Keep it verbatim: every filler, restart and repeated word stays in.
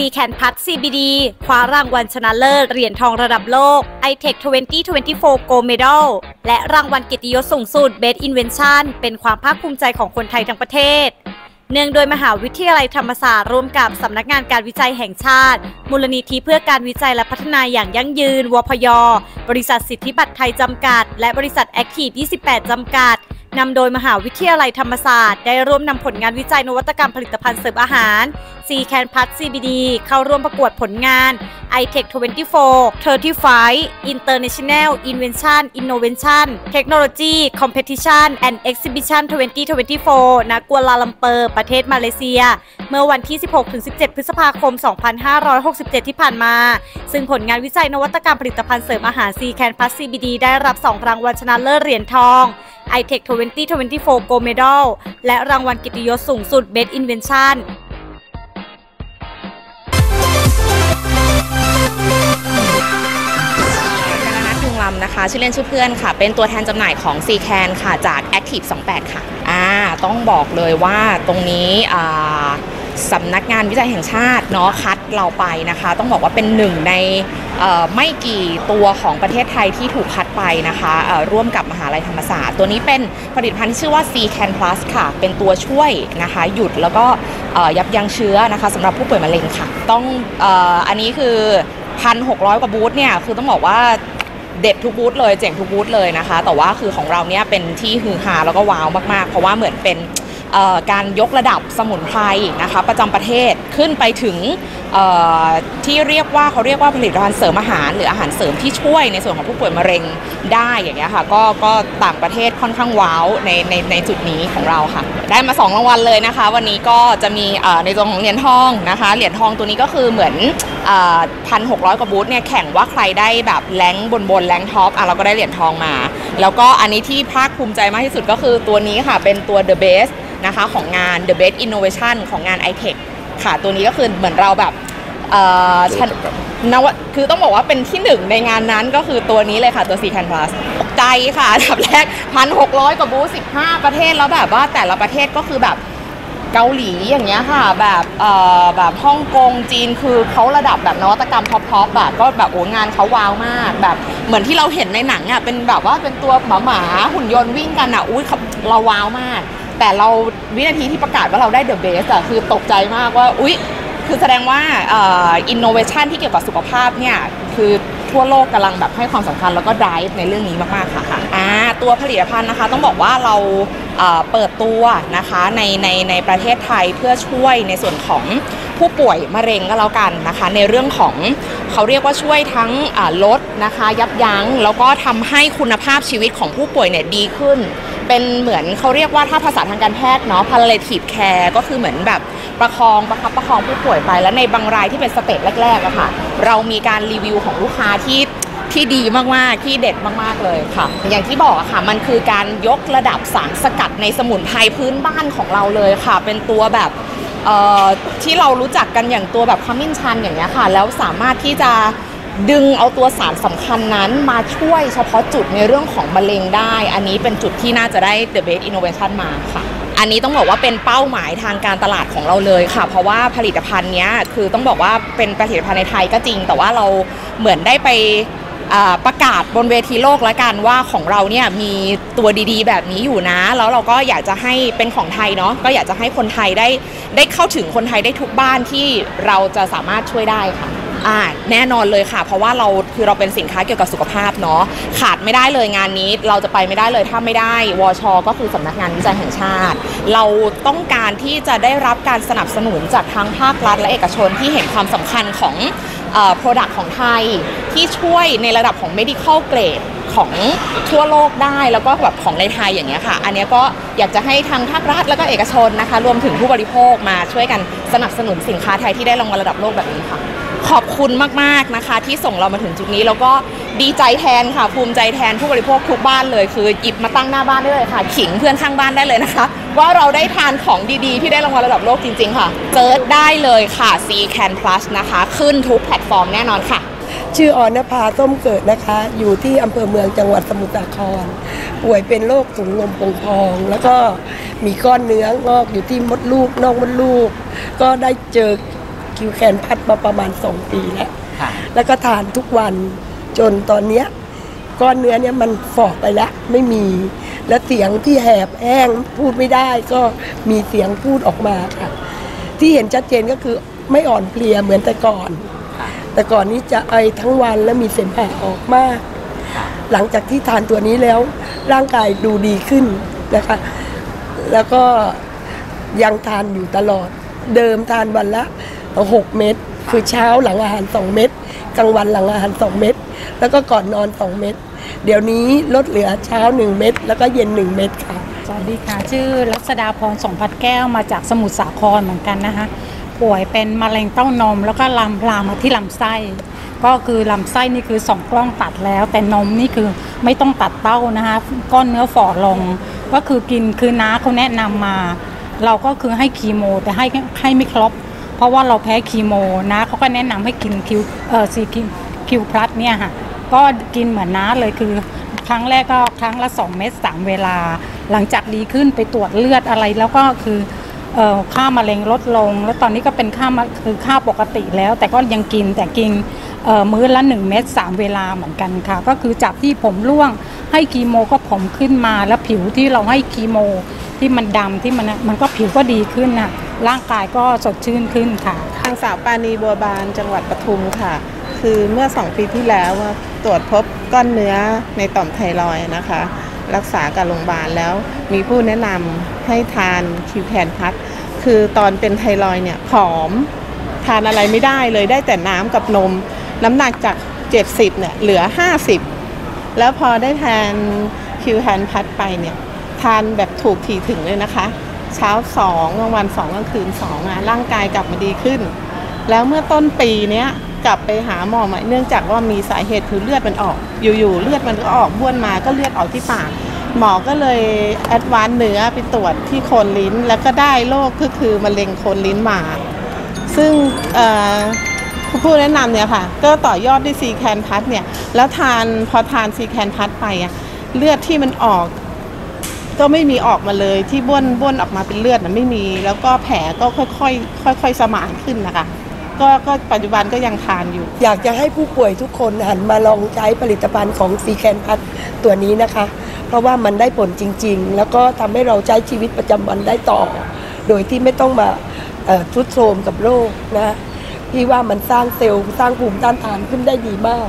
ซี แคน Plus ซี บี ดี คว้ารางวัลชนะเลิศเหรียญทองระดับโลก ไอเท็กซ์ ทเวนตี้ ทเวนตี้โฟร์ Gold Medal และรางวัลเกียรติยศสูงสุด Best Invention เป็นความภาคภูมิใจของคนไทยทั้งประเทศเนื่องโดยมหาวิทยาลัยธรรมศาสตร์ร่วมกับสำนักงานการวิจัยแห่งชาติมูลนิธิเพื่อการวิจัยและพัฒนาอย่างยั่งยืน วพย.บริษัทสิทธิบัตรไทยจำกัดและบริษัท Active ยี่สิบแปดจำกัดนำโดยมหาวิทยาลัยธรรมศาสตร์ได้ร่วมนำผลงานวิจัยนวัตกรรมผลิตภัณฑ์เสริมอาหาร ซี แคน Plus ซี บี ดี เข้าร่วมประกวดผลงาน ไอเท็กซ์ ทเวนตี้โฟร์ ทเวนตี้ไฟว์ International Invention Innovation Technology Competition and Exhibition ทเวนตี้ ทเวนตี้โฟร์ ณ กัวลาลัมเปอร์ประเทศมาเลเซียเมื่อวันที่ สิบหกถึงสิบเจ็ด พฤษภาคม สองพันห้าร้อยหกสิบเจ็ด ที่ผ่านมาซึ่งผลงานวิจัยนวัตกรรมผลิตภัณฑ์เสริมอาหาร ซี แคน Plus ซี บี ดี ได้รับสองรางวัลชนะเลิศเหรียญทองไอเท็กซ์ ทเวนตี้ ทเวนตี้โฟร์ Gold Medal และรางวัลเกียรติยศสูงสุด Best Inventionนะคะชื่อเล่นชื่อเพื่อนค่ะเป็นตัวแทนจำหน่ายของ ซี แคน ค่ะจาก Active ยี่สิบแปดค่ะอ่าต้องบอกเลยว่าตรงนี้อ่าสำนักงานวิจัยแห่งชาติเนาะคัดเราไปนะคะต้องบอกว่าเป็นหนึ่งในไม่กี่ตัวของประเทศไทยที่ถูกคัดไปนะคะร่วมกับมหาลัยธรรมศาสตร์ตัวนี้เป็นผลิตภัณฑ์ที่ชื่อว่า ซี แคน Plus ค่ะเป็นตัวช่วยนะคะหยุดแล้วก็ยับยั้งเชื้อนะคะสำหรับผู้ป่วยมะเร็งค่ะต้องอันนี้คือ หนึ่งพันหกร้อย กว่าบูธเนี่ยคือต้องบอกว่าเด็ดทุกบูธเลยเจ๋งทุกบูธเลยนะคะแต่ว่าคือของเราเนี่ยเป็นที่ฮือฮาแล้วก็ว้าวมากๆเพราะว่าเหมือนเป็นการยกระดับสมุนไพรนะคะประจำประเทศขึ้นไปถึงที่เรียกว่าเขาเรียกว่าผลิตภัณฑ์เสริมอาหารหรืออาหารเสริมที่ช่วยในส่วนของผู้ป่วยมะเร็งได้อย่างเงี้ยค่ะก็ก็ต่างประเทศค่อนข้างว้าวในในในจุดนี้ของเราค่ะได้มาสองรางวัลเลยนะคะวันนี้ก็จะมีในส่วนของเหรียญทองนะคะเหรียญทองตัวนี้ก็คือเหมือนหนึ่งพันหกร้อย กว่าบูธเนี่ยแข่งว่าใครได้แบบแรงบนบนแรงท็อปอ่ะเราก็ได้เหรียญทองมาแล้วก็อันนี้ที่ภาคภูมิใจมากที่สุดก็คือตัวนี้ค่ะเป็นตัว The Best นะคะของงาน The Best Innovation ของงาน ไอเท็ก ค่ะตัวนี้ก็คือเหมือนเราแบบนวัตคือต้องบอกว่าเป็นที่หนึ่งในงานนั้นก็คือตัวนี้เลยค่ะตัว ซี แคน Plus ใจค่ะอันดับแรก หนึ่งพันหกร้อย กว่าบูธ สิบห้า ประเทศแล้วแบบว่าแต่ละประเทศก็คือแบบเกาหลีอย่างเงี้ยค่ะแบบเอ่อแบบฮ่องกงจีนคือเขาระดับแบบนวัตกรรมท็อปๆแบบก็แบบโอ้งานเขาว้าวมากแบบเหมือนที่เราเห็นในหนังอ่ะเป็นแบบว่าเป็นตัวหมาหมาหุ่นยนต์วิ่งกันอ่ะอุ้ยเราว้าวมากแต่เราวินาทีที่ประกาศว่าเราได้ The Best อ่ะคือตกใจมากว่าอุ้ยคือแสดงว่าเอ่อ innovation ที่เกี่ยวกับสุขภาพเนี่ยคือทั่วโลกกำลังแบบให้ความสำคัญแล้วก็ drive ในเรื่องนี้มากๆค่ะอ่าตัวผลิตภัณฑ์นะคะต้องบอกว่าเราเปิดตัวนะคะในในในประเทศไทยเพื่อช่วยในส่วนของผู้ป่วยมะเร็งก็แล้วกันนะคะในเรื่องของเขาเรียกว่าช่วยทั้งลดนะคะยับยั้งแล้วก็ทำให้คุณภาพชีวิตของผู้ป่วยเนี่ยดีขึ้นเป็นเหมือนเขาเรียกว่าถ้าภาษาทางการแพทย์เนาะ palliative care ก็คือเหมือนแบบประคองประคับประคองผู้ป่วยไปและในบางรายที่เป็นสเตจแรกๆอะค่ะเรามีการรีวิวของลูกค้าที่ที่ดีมากๆที่เด็ดมากๆเลยค่ะอย่างที่บอกค่ะมันคือการยกระดับสารสกัดในสมุนไพรพื้นบ้านของเราเลยค่ะเป็นตัวแบบที่เรารู้จักกันอย่างตัวแบบขมิ้นชันอย่างเงี้ยค่ะแล้วสามารถที่จะดึงเอาตัวสารสำคัญนั้นมาช่วยเฉพาะจุดในเรื่องของมะเร็งได้อันนี้เป็นจุดที่น่าจะได้ The Best Innovation มาค่ะอันนี้ต้องบอกว่าเป็นเป้าหมายทางการตลาดของเราเลยค่ะเพราะว่าผลิตภัณฑ์เนี้ยคือต้องบอกว่าเป็นผลิตภัณฑ์ในไทยก็จริงแต่ว่าเราเหมือนได้ไปประกาศบนเวทีโลกแล้วกันว่าของเราเนี่ยมีตัวดีๆแบบนี้อยู่นะแล้วเราก็อยากจะให้เป็นของไทยเนาะก็อยากจะให้คนไทยได้ได้เข้าถึงคนไทยได้ทุกบ้านที่เราจะสามารถช่วยได้ค่ะอ่าแน่นอนเลยค่ะเพราะว่าเราคือเราเป็นสินค้าเกี่ยวกับสุขภาพเนาะขาดไม่ได้เลยงานนี้เราจะไปไม่ได้เลยถ้าไม่ได้วช.ก็คือสำนักงานวิจัยแห่งชาติเราต้องการที่จะได้รับการสนับสนุนจากทั้งภาครัฐและเอกชนที่เห็นความสำคัญของโปรดักต์ของไทยที่ช่วยในระดับของ medical grade ของทั่วโลกได้แล้วก็แบบของในไทยอย่างเงี้ยค่ะอันนี้ก็อยากจะให้ทางภาครัฐแล้วก็เอกชนนะคะรวมถึงผู้บริโภคมาช่วยกันสนับสนุนสินค้าไทยที่ได้รางวัลระดับโลกแบบนี้ค่ะขอบคุณมากๆนะคะที่ส่งเรามาถึงจุดนี้แล้วก็ดีใจแทนค่ะภูมิใจแทนผู้บริโภคทุกบ้านเลยคือหยิบมาตั้งหน้าบ้านได้เลยค่ะขิงเพื่อนข้างบ้านได้เลยนะคะว่าเราได้ทานของดีๆที่ได้รางวัลระดับโลกจริงๆค่ะเซิร์ชได้เลยค่ะ ซี แคน Plus นะคะขึ้นทุกแพลตฟอร์มแน่นอนค่ะชื่ออรณภา ส้มเกิดนะคะอยู่ที่อำเภอเมืองจังหวัดสมุทรสาครป่วยเป็นโรคถุงลมโป่งพองแล้วก็มีก้อนเนื้องอกอยู่ที่มดลูกนอกมดลูกก็ได้เจอ คิวแคนพัดมาประมาณสองปีแล้วแล้วก็ทานทุกวันจนตอนเนี้ยก้อนเนื้อเนี่ยมันฝ่อไปแล้วไม่มีแล้วเสียงที่แหบแห้งพูดไม่ได้ก็มีเสียงพูดออกมาค่ะที่เห็นชัดเจนก็คือไม่อ่อนเพลียเหมือนแต่ก่อนแต่ก่อนนี้จะไอทั้งวันและมีเสมหะออกมากหลังจากที่ทานตัวนี้แล้วร่างกายดูดีขึ้นนะคะแล้วก็ยังทานอยู่ตลอดเดิมทานวันละหกเม็ดคือเช้าหลังอาหารสองเม็ดกลางวันหลังอาหารสองเม็ดแล้วก็ก่อนนอนสองเม็ดเดี๋ยวนี้ลดเหลือเช้าหนึ่งเม็ดแล้วก็เย็นหนึ่งเม็ดค่ะสวัสดีค่ะชื่อลักษดาพรสองพัดแก้วมาจากสมุทรสาครเหมือนกันนะคะป่วยเป็นมะเร็งเต้านมแล้วก็ลามลามมาที่ลำไส้ก็คือลำไส้นี่คือสองกล้องตัดแล้วแต่นมนี่คือไม่ต้องตัดเต้านะคะก้อนเนื้อฝ่อลงก็คือกินคือน้าเขาแนะนำมาเราก็คือให้คีโมแต่ให้ให้ไม่ครบเพราะว่าเราแพ้คีโมนะเขาก็แนะนำให้กินคิวเออซีคิวพลัสเนี่ยค่ะก็กินเหมือนน้าเลยคือครั้งแรกก็ครั้งละสองเม็ดสามเวลาหลังจากดีขึ้นไปตรวจเลือดอะไรแล้วก็คือค่ามะเร็งลดลงแล้วตอนนี้ก็เป็นค่าคือค่าปกติแล้วแต่ก็ยังกินแต่กินมื้อละหนึ่งเม็ดสามเวลาเหมือนกันค่ะก็คือจากที่ผมร่วงให้คีโมก็ผมขึ้นมาแล้วผิวที่เราให้คีโมที่มันดำที่มันมันก็ผิวก็ดีขึ้นนะร่างกายก็สดชื่นขึ้นค่ะนางสาวปานีบัวบานจังหวัดปทุมค่ะคือเมื่อสองปีที่แล้วตรวจพบก้อนเนื้อในต่อมไทรอยด์นะคะรักษากับโรงพยาบาลแล้วมีผู้แนะนำให้ทานคิวแคนพัดคือตอนเป็นไทรอยเนี่ยผอมทานอะไรไม่ได้เลยได้แต่น้ำกับนมน้ำหนักจากเจ็ดสิบเนี่ยเหลือห้าสิบแล้วพอได้ทานคิวแคนพัดไปเนี่ยทานแบบถูกถี่ถึงเลยนะคะเช้าสองกลางวันสองกลางคืนสองอ่ะร่างกายกลับมาดีขึ้นแล้วเมื่อต้นปีเนี้ยกลับไปหาหมอเนื่องจากว่ามีสาเหตุคือเลือดมันออกอยู่ๆเลือดมันก็ออกบ้วนมาก็เลือดออกที่ปากหมอก็เลยแอดวานซ์เนื้อไปตรวจที่โคนลิ้นแล้วก็ได้โรคก็คือมะเร็งโคนลิ้นมาซึ่งผู้แนะนำเนี่ยค่ะก็ต่อยอดด้วยซีแคนพัดเนี่ยแล้วทานพอทานซีแคนพัดไปอ่ะเลือดที่มันออกก็ไม่มีออกมาเลยที่บ้วนบ้วนออกมาเป็นเลือดนะไม่มีแล้วก็แผลก็ค่อยๆค่อยๆสมานขึ้นนะคะก็ก็ปัจจุบันก็ยังทานอยู่อยากจะให้ผู้ป่วยทุกคนหันมาลองใช้ผลิตภัณฑ์ของซีแคนพัดตัวนี้นะคะเพราะว่ามันได้ผลจริงๆแล้วก็ทำให้เราใช้ชีวิตประจำวันได้ต่อโดยที่ไม่ต้องมาทรุดโทรมกับโรคนะพี่ว่ามันสร้างเซลล์สร้างภูมิต้านทานขึ้นได้ดีมาก